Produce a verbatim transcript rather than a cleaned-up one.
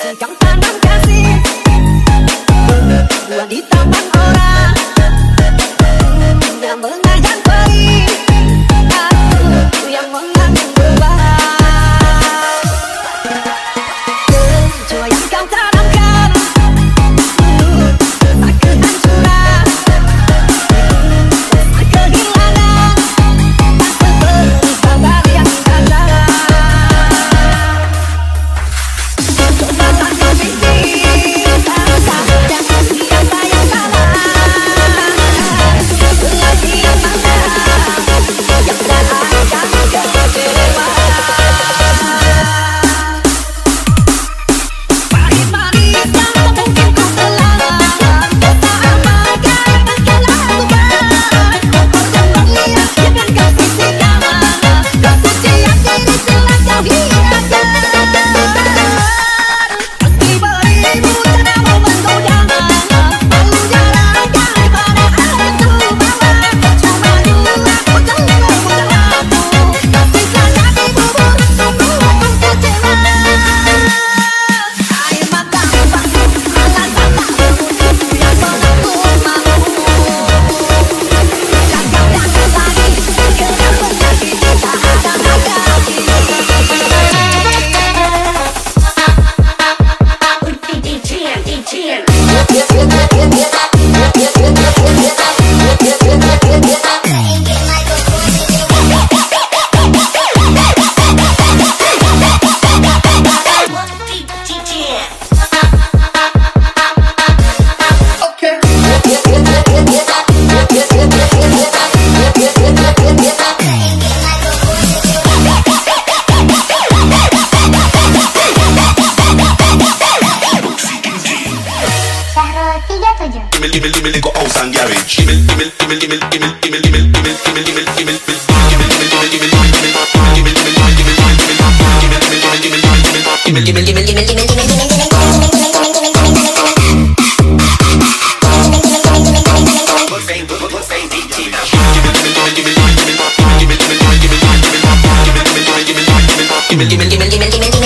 kasih, kau tanam kasih buah di taman orang yang mengajar peri. Aku yang mengajar buah kecoa yang kau tanamkan tak kehancuran, tak kehilangan, tak seperti kabar yang datang. Coba saja pikir